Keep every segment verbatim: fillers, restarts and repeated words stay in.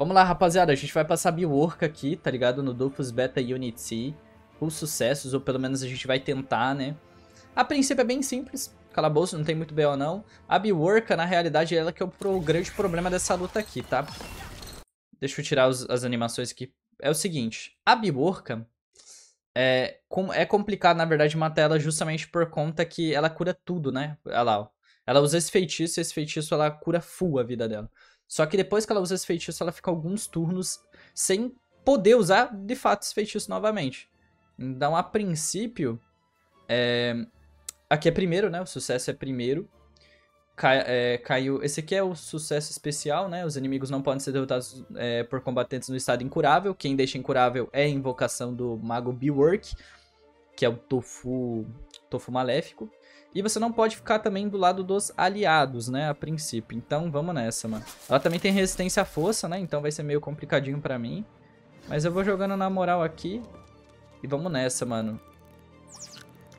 Vamos lá, rapaziada. A gente vai passar Bework aqui, tá ligado? No Dofus Beta Unit C. Com sucessos, ou pelo menos a gente vai tentar, né? A princípio é bem simples. Calabouço, não tem muito B O não. A Beworka, na realidade, ela que é o grande problema dessa luta aqui, tá? Deixa eu tirar os, as animações aqui. É o seguinte, a Beworka é, com, é complicado, na verdade, matar ela justamente por conta que ela cura tudo, né? Olha lá, ó. Ela usa esse feitiço e esse feitiço ela cura full a vida dela. Só que depois que ela usa esse feitiço, ela fica alguns turnos sem poder usar, de fato, esse feitiço novamente. Então, a princípio, é... aqui é primeiro, né? O sucesso é primeiro. Cai, é, caiu... Esse aqui é o sucesso especial, né? Os inimigos não podem ser derrotados é, por combatentes no estado incurável. Quem deixa incurável é a invocação do mago Bework, que é o Tofu, Tofu Maléfico. E você não pode ficar também do lado dos aliados, né? A princípio. Então, vamos nessa, mano. Ela também tem resistência à força, né? Então vai ser meio complicadinho pra mim. Mas eu vou jogando na moral aqui. E vamos nessa, mano.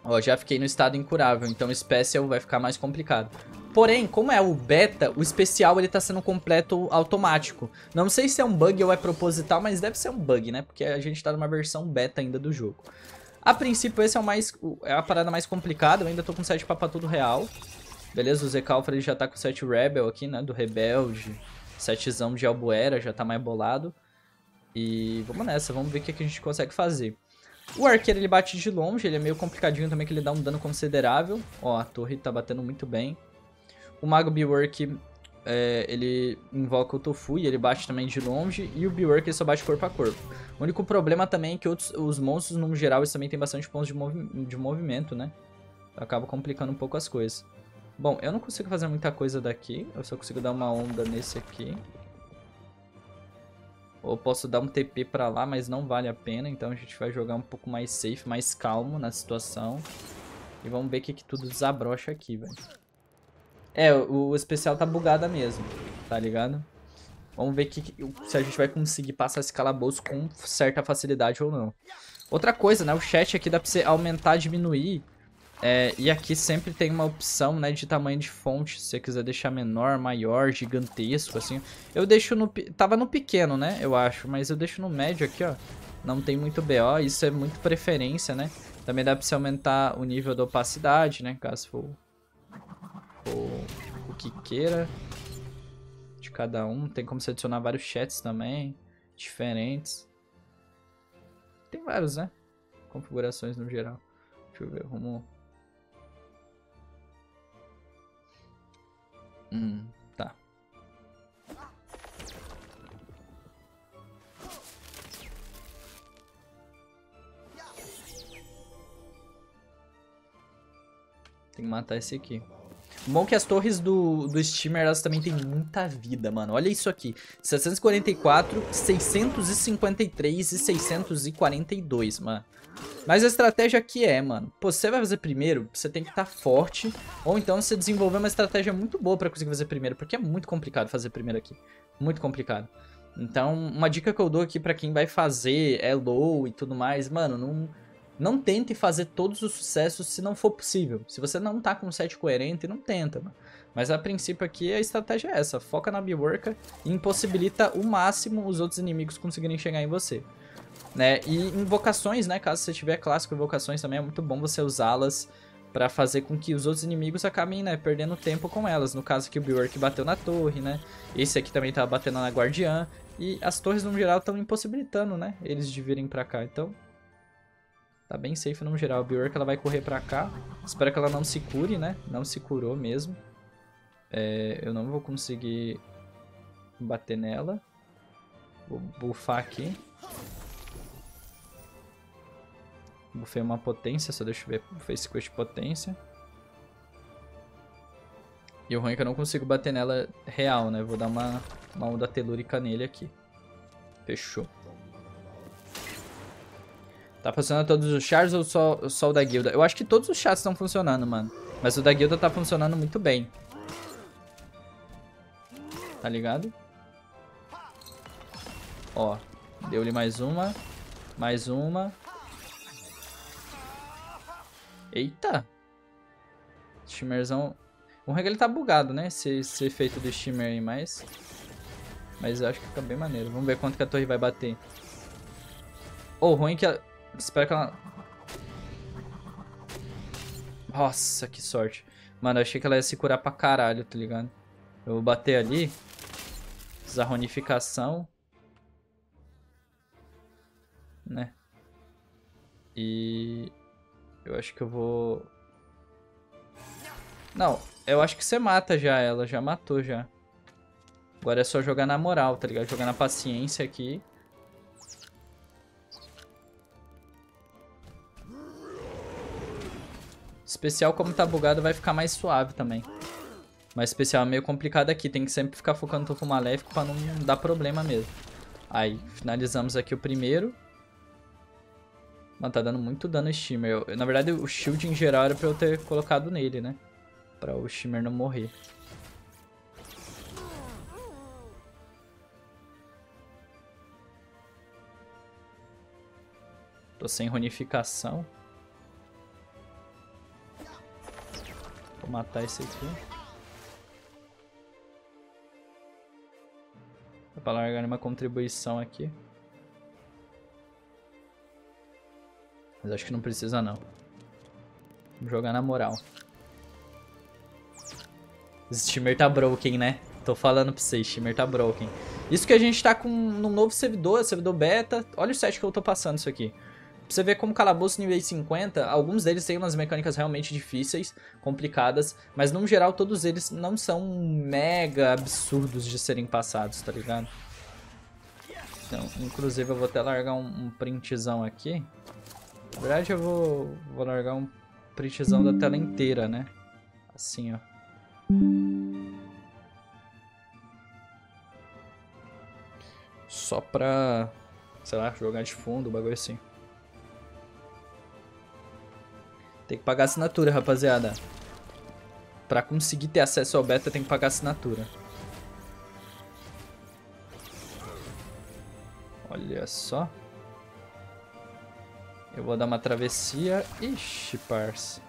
Ó, já fiquei no estado incurável, então o Special vai ficar mais complicado. Porém, como é o Beta, o Especial ele tá sendo completo automático. Não sei se é um bug ou é proposital, mas deve ser um bug, né? Porque a gente tá numa versão Beta ainda do jogo. A princípio, esse é o mais, é a parada mais complicada. Eu ainda tô com sete papa tudo real. Beleza, o Zecalfra já tá com sete Rebel aqui, né? Do Rebelde. setezão de Albuera, já tá mais bolado. E vamos nessa, vamos ver o que, que a gente consegue fazer. O arqueiro ele bate de longe, ele é meio complicadinho também, que ele dá um dano considerável. Ó, a torre tá batendo muito bem. O mago Bework, é, ele invoca o Tofu e ele bate também de longe. E o Bework ele só bate corpo a corpo. O único problema também é que outros, os monstros, no geral, eles também têm bastante pontos de, movi de movimento, né? Acaba complicando um pouco as coisas. Bom, eu não consigo fazer muita coisa daqui. Eu só consigo dar uma onda nesse aqui. Ou posso dar um T P pra lá, mas não vale a pena. Então a gente vai jogar um pouco mais safe, mais calmo na situação. E vamos ver o que, que tudo desabrocha aqui, velho. É, o, o especial tá bugada mesmo, tá ligado? Vamos ver que, se a gente vai conseguir passar esse calabouço com certa facilidade ou não. Outra coisa, né? O chat aqui dá pra você aumentar, diminuir. É, e aqui sempre tem uma opção, né, de tamanho de fonte, se você quiser deixar menor, maior, gigantesco, assim. Eu deixo no... Tava no pequeno, né, eu acho, mas eu deixo no médio aqui, ó. Não tem muito B O, isso é muito preferência, né. Também dá pra você aumentar o nível da opacidade, né, caso for, for o que queira de cada um. Tem como você adicionar vários chats também, diferentes. Tem vários, né, configurações no geral. Deixa eu ver, vamos... Hum, tá. Tem que matar esse aqui. O bom é que as torres do, do Shimmer, elas também tem muita vida, mano. Olha isso aqui. setecentos e quarenta e quatro, seiscentos e cinquenta e três e seiscentos e quarenta e dois, mano. Mas a estratégia aqui é, mano, pô, você vai fazer primeiro, você tem que estar forte. Ou então você desenvolver uma estratégia muito boa pra conseguir fazer primeiro, porque é muito complicado fazer primeiro aqui. Muito complicado. Então, uma dica que eu dou aqui pra quem vai fazer é low e tudo mais, mano, não... Não tente fazer todos os sucessos se não for possível. Se você não tá com um set coerente, não tenta, mano. Mas a princípio aqui a estratégia é essa. Foca na Beworka e impossibilita o máximo os outros inimigos conseguirem chegar em você. Né? E invocações, né? Caso você tiver clássico, invocações também é muito bom você usá-las pra fazer com que os outros inimigos acabem, né, perdendo tempo com elas. No caso aqui o Bework bateu na torre, né? Esse aqui também tá batendo na guardiã. E as torres no geral estão impossibilitando, né? Eles de virem pra cá, então... Tá bem safe no geral. A Bework, ela vai correr pra cá. Espero que ela não se cure, né? Não se curou mesmo. É, eu não vou conseguir bater nela. Vou bufar aqui. Bufei uma potência, só deixa eu ver. Bufei cinquenta de potência. E o ruim é que eu não consigo bater nela real, né? Vou dar uma, uma onda telúrica nele aqui. Fechou. Tá funcionando todos os chars ou só, só o da guilda? Eu acho que todos os chars estão funcionando, mano. Mas o da guilda tá funcionando muito bem. Tá ligado? Ó, deu-lhe mais uma. Mais uma. Eita! Shimmerzão. O rango ele tá bugado, né? Esse, esse efeito do Shimmer aí, mas... Mas eu acho que fica bem maneiro. Vamos ver quanto que a torre vai bater. Ou oh, ruim que ela... Espero que ela... Nossa, que sorte. Mano, eu achei que ela ia se curar pra caralho, tá ligado? Eu vou bater ali. Desarronificação. Né? E... Eu acho que eu vou... Não, eu acho que você mata já ela. Já matou, já. Agora é só jogar na moral, tá ligado? Jogar na paciência aqui. Especial, como tá bugado, vai ficar mais suave também. Mas especial é meio complicado aqui. Tem que sempre ficar focando no topo maléfico pra não dar problema mesmo. Aí, finalizamos aqui o primeiro. Mano, tá dando muito dano ao Shimmer. Eu, eu, na verdade, o shield em geral era pra eu ter colocado nele, né? Pra o Shimmer não morrer. Tô sem runificação. Vou matar esse aqui. Dá pra largar uma contribuição aqui. Mas acho que não precisa não. Vamos jogar na moral. Shimmer tá broken, né? Tô falando pra vocês, Shimmer tá broken. Isso que a gente tá com um novo servidor, servidor beta. Olha o set que eu tô passando isso aqui. Pra você ver como calabouço nível cinquenta, alguns deles têm umas mecânicas realmente difíceis, complicadas, mas no geral todos eles não são mega absurdos de serem passados, tá ligado? Então, inclusive eu vou até largar um, um printzão aqui. Na verdade eu vou, vou largar um printzão da tela inteira, né? Assim, ó. Só pra, sei lá, jogar de fundo, o bagulho assim. Tem que pagar assinatura, rapaziada. Pra conseguir ter acesso ao beta, tem que pagar assinatura. Olha só. Eu vou dar uma travessia. Ixi, parça.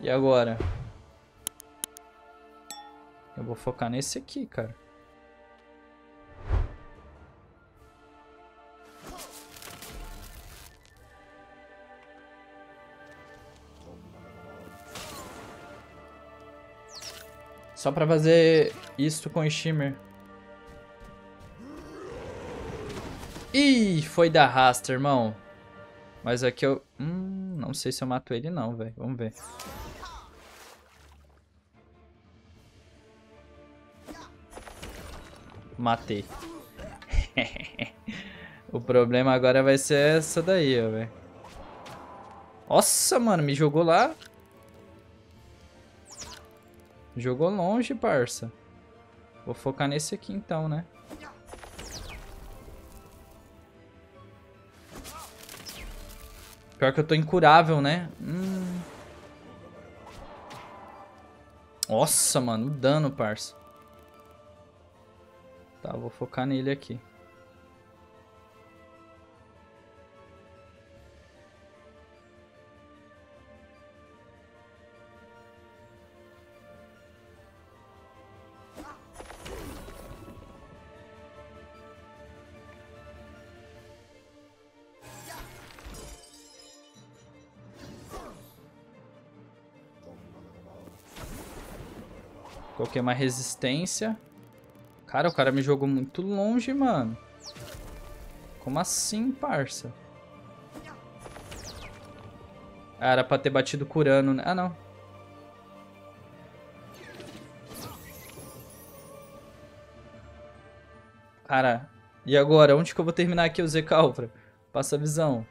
E agora? Eu vou focar nesse aqui, cara. Só pra fazer isso com o Shimmer. Ih, foi da rasta, irmão. Mas aqui eu... Hum, não sei se eu mato ele não, velho. Vamos ver. Matei. O problema agora vai ser essa daí, ó, velho. Nossa, mano, me jogou lá. Jogou longe, parça. Vou focar nesse aqui então, né? Pior que eu tô incurável, né? Hum. Nossa, mano, o dano, parça. Tá, vou focar nele aqui. Coloquei uma resistência. Cara, o cara me jogou muito longe, mano. Como assim, parça? Ah, era pra ter batido curando, né? Ah, não. Cara, e agora? Onde que eu vou terminar aqui o Zecalpra? Passa a visão.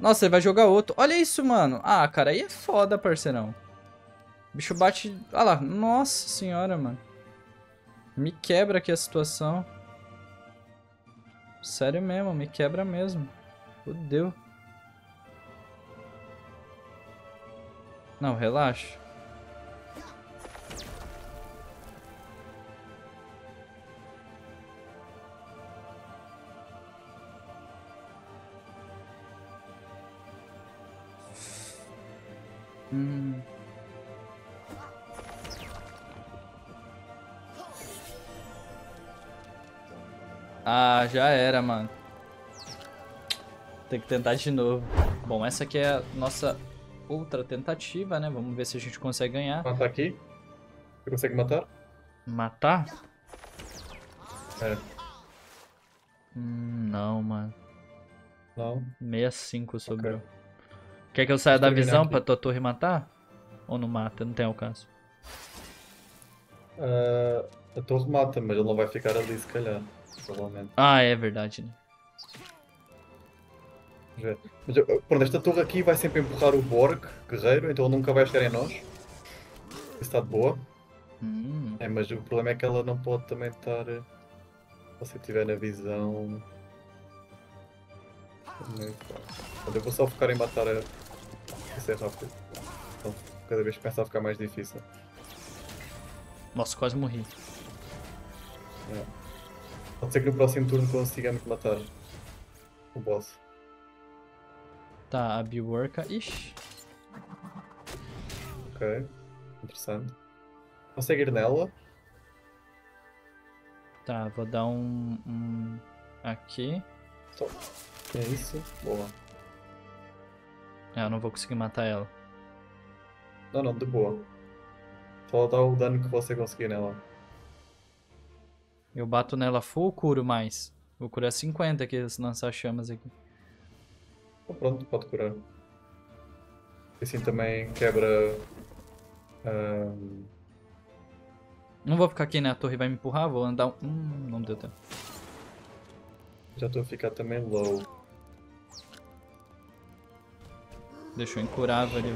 Nossa, ele vai jogar outro. Olha isso, mano. Ah, cara, aí é foda, parceirão. O bicho bate... Ah lá, nossa senhora, mano. Me quebra aqui a situação. Sério mesmo, me quebra mesmo. Fudeu. Não, relaxa. Hum... Ah, já era, mano. Tem que tentar de novo. Bom, essa aqui é a nossa outra tentativa, né? Vamos ver se a gente consegue ganhar. Matar aqui. Você consegue matar? Matar? É. Hum, não, mano. Não. sessenta e cinco sobrou. Okay. Quer que eu saia da visão pra tua torre matar? Ou não mata? Não tem alcance. Uh, a torre mata, mas ela não vai ficar ali se calhar. Provavelmente. Ah, é verdade, né? Mas, pronto, esta torre aqui vai sempre empurrar o Borg, guerreiro, então ele nunca vai chegar em nós. Isso está de boa. Hum. É, mas o problema é que ela não pode também estar... Se você tiver na visão... Eu vou só focar em matar a... Isso é rápido. Então, cada vez que começa a ficar mais difícil. Nossa, quase morri. É. Pode ser que no próximo turno consigamos matar o boss. Tá, a Beworka. Ixi. Ok. Interessante. Consegue ir nela? Tá, vou dar um... um aqui. Top. É isso? Boa. É, eu não vou conseguir matar ela. Não, não, de boa. Só dá o dano que você conseguir nela. Eu bato nela full, curo mais. Vou curar cinquenta aqui, se lançar chamas aqui. Então, pronto, pode curar. Assim também quebra... Um... Não vou ficar aqui, né? A torre vai me empurrar, vou andar um... Hum, não deu tempo. Já estou a ficar também low. Deixou incurável ali.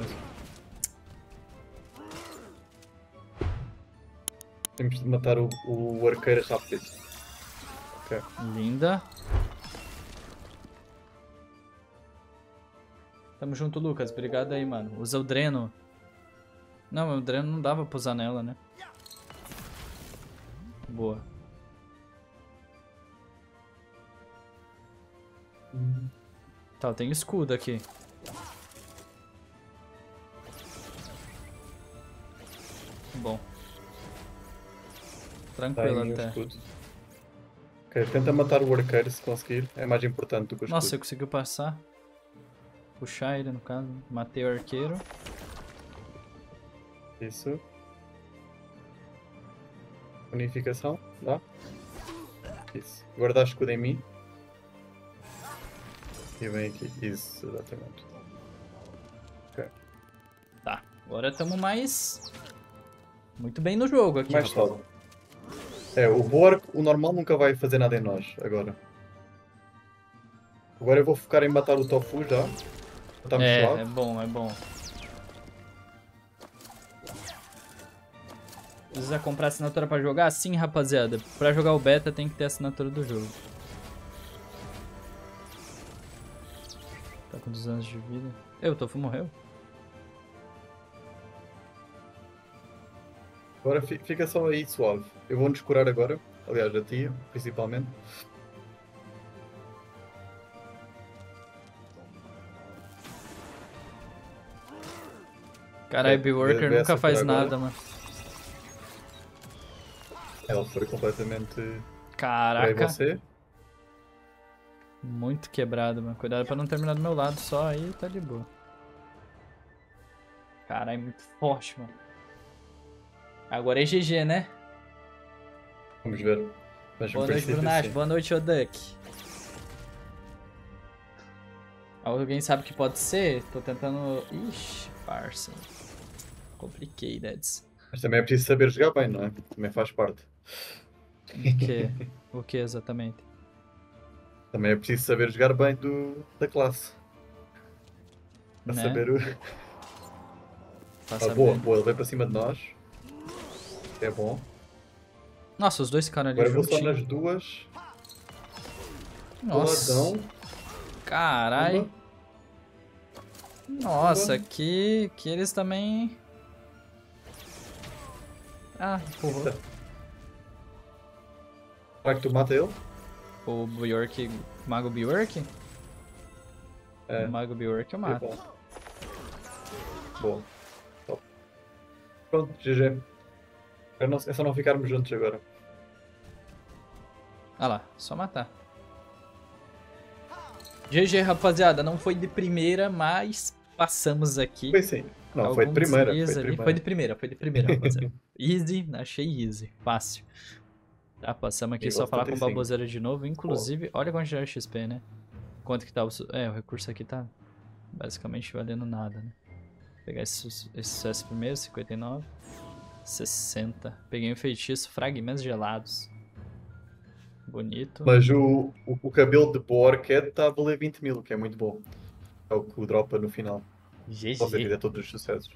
Temos de matar o, o arqueiro rápido. Okay. Linda. Tamo junto, Lucas. Obrigado aí, mano. Usa o dreno. Não, o dreno não dava pra usar nela, né? Boa. Tá, eu tenho escudo aqui. Bom. Tranquilo tá até. Okay, tenta matar o arqueiro se conseguir. É mais importante do que o escudo. Nossa, eu consegui passar. Puxar ele no caso. Matei o arqueiro. Isso. Unificação. Dá. Isso. Guardar escudo em mim. E vem aqui. Isso, exatamente. Ok. Tá. Agora estamos mais... Muito bem no jogo aqui. Mais sólido. É, o Borg, o normal nunca vai fazer nada em nós, agora. Agora eu vou focar em matar o Tofu já. Tá é, é bom, é bom. Precisa comprar assinatura pra jogar? Sim, rapaziada. Pra jogar o beta tem que ter a assinatura do jogo. Tá com duzentos de vida. Eu, o Tofu morreu? Agora fica só aí suave. Eu vou nos curar agora. Aliás, a tia, principalmente. Caralho, Beworker nunca faz nada, agora. Mano. Ela foi completamente... Caraca. Você. Muito quebrado, mano. Cuidado pra não terminar do meu lado só, aí tá de boa. Caralho, muito forte, mano. Agora é G G, né? Vamos ver. Mas boa noite, Brunachos. Boa noite, Oduck. Alguém sabe o que pode ser? Tô tentando... Ixi, parça. Complicated. Mas também é preciso saber jogar bem, não é? Também faz parte. O quê? O que exatamente? Também é preciso saber jogar bem do... da classe. Pra né? saber o... Tá ah, boa, boa. Ele veio pra cima de nós. É bom. Nossa, os dois ficaram ali. Agora eu vou só nas duas. Nossa. Boladão. Caralho. Nossa, aqui que eles também... Ah, porra. Será que tu mata ele? O Bework... Mago Bework? É. O Mago Bework eu mato. É bom. Bom. Top. Pronto, G G. É só não ficarmos juntos agora. Ah lá, só matar. G G, rapaziada. Não foi de primeira, mas passamos aqui. Foi sim. Não, foi de primeira, foi de primeira. Foi de primeira, foi de primeira, rapaziada. Easy, achei easy. Fácil. Tá, passamos aqui, e só falar com o baboseiro de novo. Inclusive, pô, olha quanto já é X P, né? Quanto que tá o... É, o recurso aqui tá basicamente valendo nada, né? Vou pegar esse, esse sucesso primeiro, cinquenta e nove. sessenta. Peguei um feitiço, fragmentos gelados. Bonito. Mas o, o, o cabelo de Borquette tá a valer vinte mil, que é muito bom. É o que dropa no final. G G. Você fizer todos os sucessos.